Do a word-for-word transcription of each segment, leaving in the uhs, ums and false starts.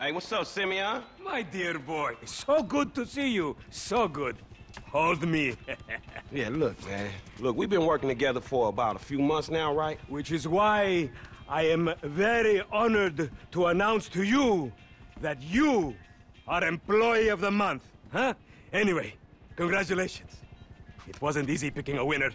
Hey, what's up, Simeon? My dear boy, so good to see you. So good. Hold me. Yeah, look, man. Look, we've been working together for about a few months now, right? Which is why I am very honored to announce to you that you are Employee of the Month, huh? Anyway, congratulations. It wasn't easy picking a winner.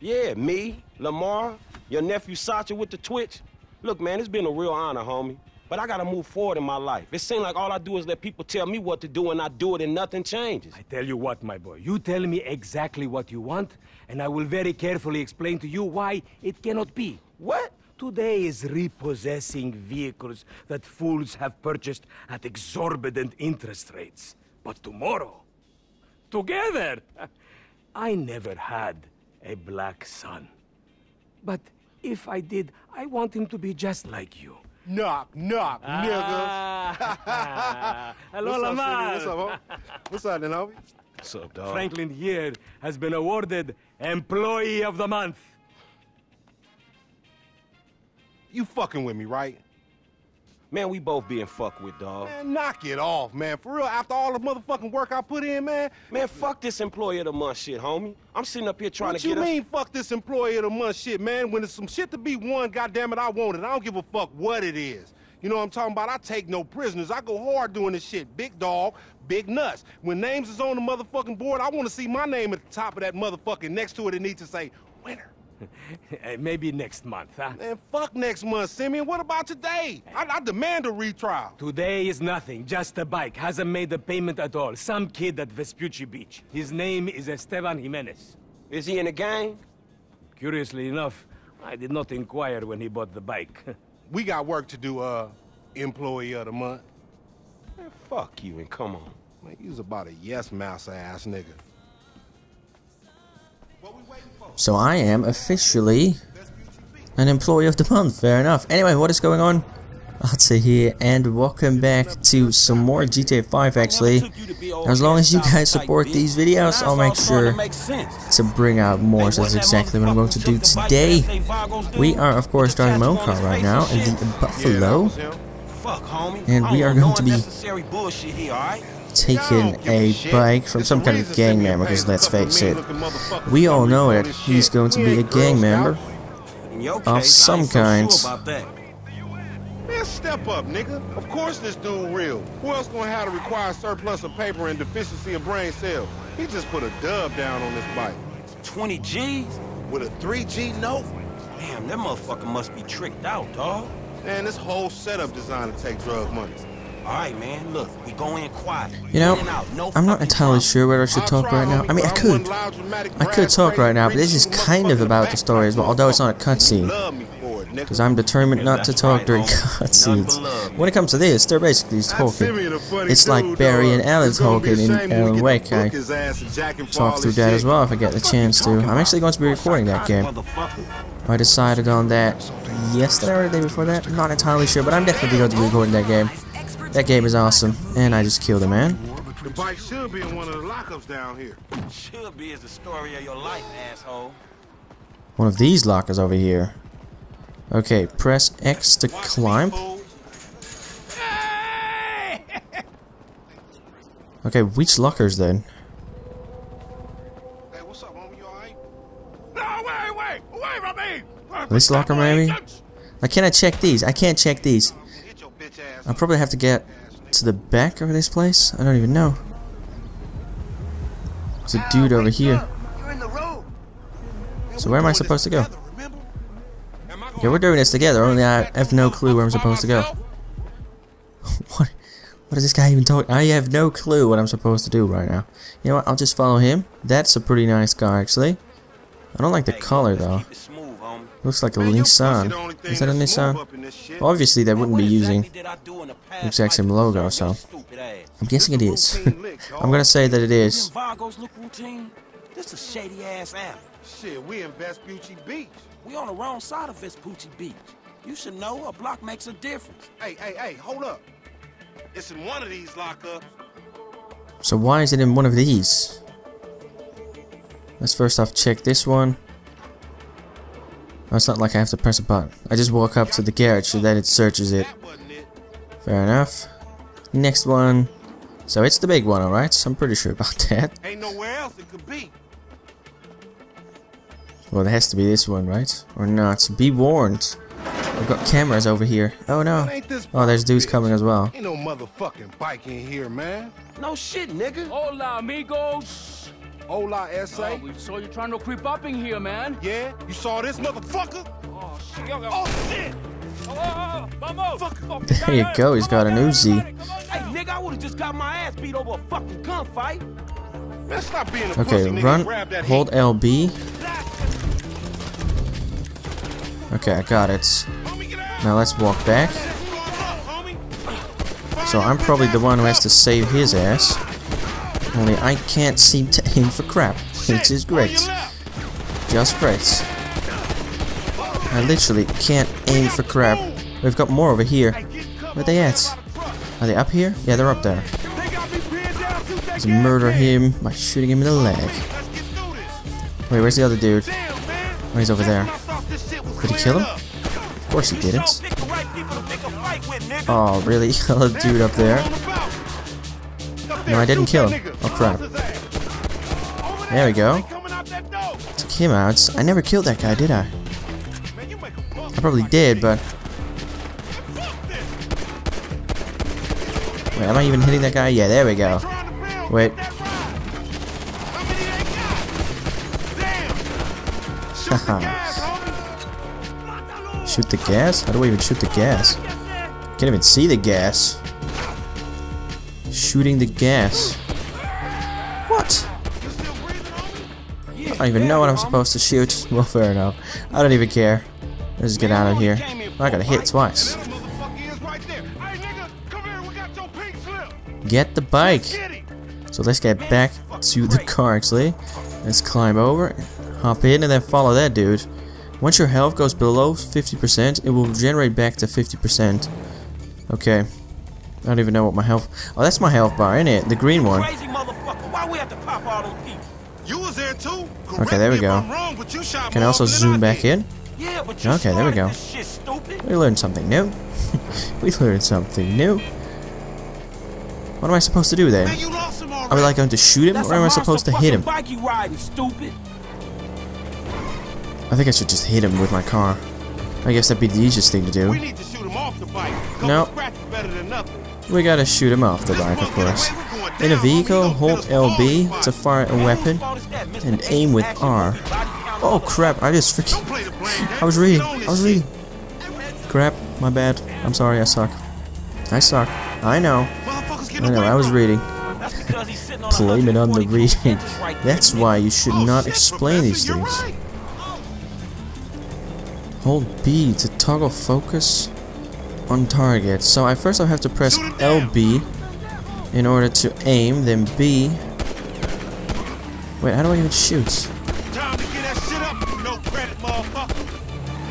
Yeah, me, Lamar, your nephew Sasha with the Twitch. Look, man, it's been a real honor, homie. But I gotta move forward in my life. It seems like all I do is let people tell me what to do, and I do it and nothing changes. I tell you what, my boy, you tell me exactly what you want, and I will very carefully explain to you why it cannot be. What? Today is repossessing vehicles that fools have purchased at exorbitant interest rates. But tomorrow, together, I never had a black son. But if I did, I want him to be just like you. Knock, knock, ah. Niggas. Hello, what's Lamar. Up, what's up, homie? What's up, then, homie? What's up, dog? Franklin here has been awarded Employee of the Month. You fucking with me, right? Man, we both being fucked with, dog. Man, knock it off, man. For real, after all the motherfucking work I put in, man. Man, fuck this Employee of the Month shit, homie. I'm sitting up here trying what to get What you mean, us... fuck this Employee of the Month shit, man? When there's some shit to be won, goddammit, I want it. I don't give a fuck what it is. You know what I'm talking about? I take no prisoners. I go hard doing this shit. Big dog, big nuts. When names is on the motherfucking board, I want to see my name at the top of that motherfucking next to it. It needs to say, winner. Maybe next month, huh? Man, fuck next month, Simeon. What about today? I, I demand a retrial. Today is nothing. Just a bike. Hasn't made a payment at all. Some kid at Vespucci Beach. His name is Esteban Jimenez. Is he in a gang? Curiously enough, I did not inquire when he bought the bike. We got work to do, uh, Employee of the Month. Man, fuck you and come on. Man, you's about a yes-mouse-ass nigga. So I am officially an Employee of the Month, fair enough. Anyway, what is going on? Arta here, and welcome back to some more G T A five, actually. As long as you guys support these videos, I'll make sure to bring out more, so that's exactly what I'm going to do today. We are, of course, driving my own car right now in the Buffalo, and we are going to be... taking a bike from some kind of gang member, because let's face it, we all know it, he's going to be a gang member of some kind. Man, step up, nigga. Of course this dude real. Who else gonna have to require surplus of paper and deficiency of brain cells? He just put a dub down on this bike. twenty G's? With a three G note? Damn, that motherfucker must be tricked out, dog. Man, this whole setup designed to take drug money. Alright, man, look, we go in quiet. You know, I'm not entirely sure whether I should talk right now. I mean, I could. I could talk right now, but this is kind of about the story as well, although it's not a cutscene. Because I'm determined not to talk during cutscenes. When it comes to this, they're basically talking. It's like Barry and Alan talking in Alan Wake. I talk through that as well if I get the chance to. I'm actually going to be recording that game. I decided on that yesterday or the day before that. I'm not entirely sure, but I'm definitely going to be recording that game. That game is awesome, and I just killed a man. The bike should be in one of the lockups down here. Should be is the story of your life, asshole. One of these lockers over here. Okay, press X to climb. Okay, which lockers then? Hey, what's up, homie? You alright? No, wait, wait, wait, Robbie! This locker, maybe? Like, can I check these? I can't check these. I'll probably have to get to the back of this place. I don't even know. There's a dude over here. So where am I supposed to go? Yeah, we're doing this together, only I have no clue where I'm supposed to go. What? What is this guy even talking? I have no clue what I'm supposed to do right now. You know what? I'll just follow him. That's a pretty nice car, actually. I don't like the color, though. Looks like a Nissan. Is that a Nissan? Well, obviously, they wouldn't be using the exact same logo, so I'm guessing it is. I'm gonna say that it is. This is shady ass Alan. Shit, we in Vespucci Beach. We on the wrong side of Vespucci Beach. You should know a block makes a difference. Hey, hey, hey, hold up! It's in one of these lockups. So why is it in one of these? Let's first off check this one. It's not like I have to press a button. I just walk up to the garage so that it searches it. Fair enough. Next one. So it's the big one, alright? So I'm pretty sure about that. Ain't nowhere else it could be. Well, it has to be this one, right? Or not. Be warned. I've got cameras over here. Oh no. Oh, there's dudes coming as well. Ain't no motherfucking bike in here, man. No shit, nigga. Hola, amigos. Hola, S A. Oh, we saw you trying to creep up in here, man. Yeah? You saw this motherfucker? Oh, shit. Oh, shit. There you go, he's got an Uzi. Hey, nigga, I would've just got my ass beat over a fucking gunfight. Man, stop being a okay, pussy, run, nigga, hold L B. Okay, I got it. Now let's walk back. So I'm probably the one who has to save his ass. Only I can't seem to aim for crap, which is great. Just great. I literally can't aim for crap. We've got more over here. Where they at? Are they up here? Yeah, they're up there. Let's murder him by shooting him in the leg. Wait, where's the other dude? Oh, he's over there. Did he kill him? Of course he didn't. Oh, really? Hello, dude up there. No, I didn't kill him. Oh, crap. There we go. Took him out. I never killed that guy, did I? I probably did, but... Wait, am I even hitting that guy? Yeah, there we go. Wait. Haha. Shoot the gas? How do I even shoot the gas? Can't even see the gas. Shooting the gas. What? I don't even know what I'm supposed to shoot. Well, fair enough. I don't even care. Let's get out of here. Oh, I got hit twice. Get the bike. So let's get back to the car, actually. Let's climb over, hop in, and then follow that dude. Once your health goes below fifty percent, it will generate back to fifty percent. Okay. I don't even know what my health... Oh, that's my health bar, isn't it? The green one. Okay, there we go. Can I also zoom back in? Yeah, but okay, there we go. Shit, we learned something new. we learned something new. What am I supposed to do then? Man, are we like going to shoot him? That's or am I supposed to hit him? Riding, stupid. I think I should just hit him with my car. I guess that'd be the easiest thing to do. We need to shoot him off the bike. No. Nope. We gotta shoot him off the bike, of course. In a vehicle, hold L B to fire a weapon and aim with R. Oh crap, I just freaking... I was reading, I was reading. Crap, my bad. I'm sorry, I suck. I suck. I know. I know, I was reading. Blame it on the reading. That's why you should not explain these things. Hold B to toggle focus on target. So I first I have to press L B in order to aim, then B. Wait, how do I even shoot?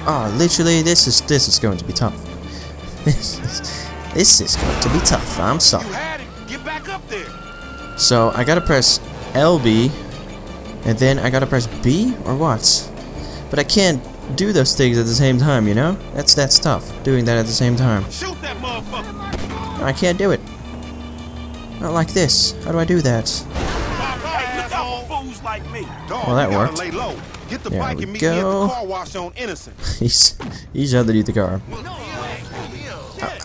Oh, literally, this is this is going to be tough. This is this is going to be tough. I'm sorry. Get back up there. So I gotta press L B, and then I gotta press B or what? But I can't do those things at the same time, you know? That's that's tough. Doing that at the same time. Shoot that motherfucker! I can't do it. Not like this. How do I do that? Hey, look out for fools like me. Well, that worked. Get the there bike we and meet go. Me at the car wash on Innocent. he's he's underneath the car. I,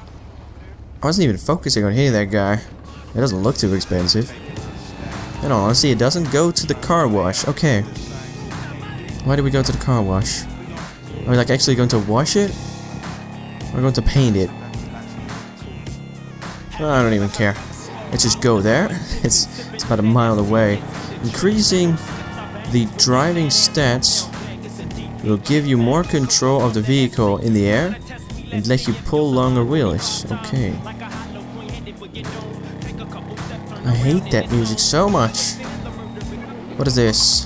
I wasn't even focusing on hitting that guy. It doesn't look too expensive. And honestly, it doesn't go to the car wash. Okay. Why do we go to the car wash? Are we like actually going to wash it? Or going to paint it? Oh, I don't even care. Let's just go there. it's it's about a mile away. Increasing the driving stats will give you more control of the vehicle in the air and let you pull longer wheelies. Okay. I hate that music so much. What is this?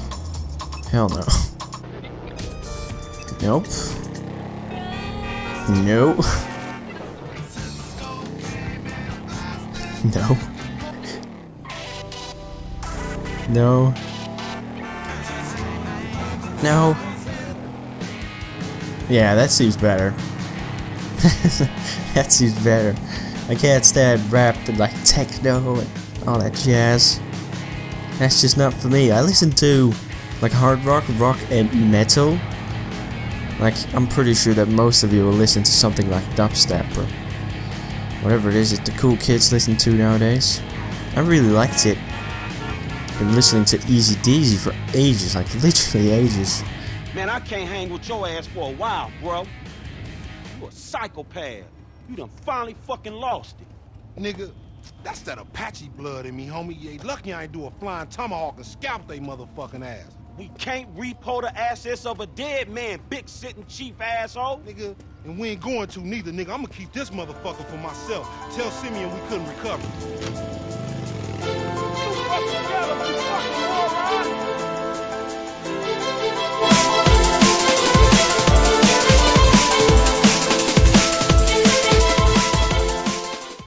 Hell no. Nope. No. No. No. No. Yeah, that seems better. That seems better. I can't stand rap and like techno and all that jazz. That's just not for me. I listen to like hard rock, rock and metal. Like, I'm pretty sure that most of you will listen to something like dubstep or whatever it is that the cool kids listen to nowadays. I really liked it. Been listening to Easy Deezy for ages, like literally ages. Man, I can't hang with your ass for a while, bro. You a psychopath. You done finally fucking lost it. Nigga, that's that Apache blood in me, homie. You ain't lucky I ain't do a flying tomahawk and scalp they motherfucking ass. We can't repo the assets of a dead man, big sitting chief asshole. Nigga, and we ain't going to neither, nigga. I'm gonna keep this motherfucker for myself. Tell Simeon we couldn't recover. You fuck together, you fuck.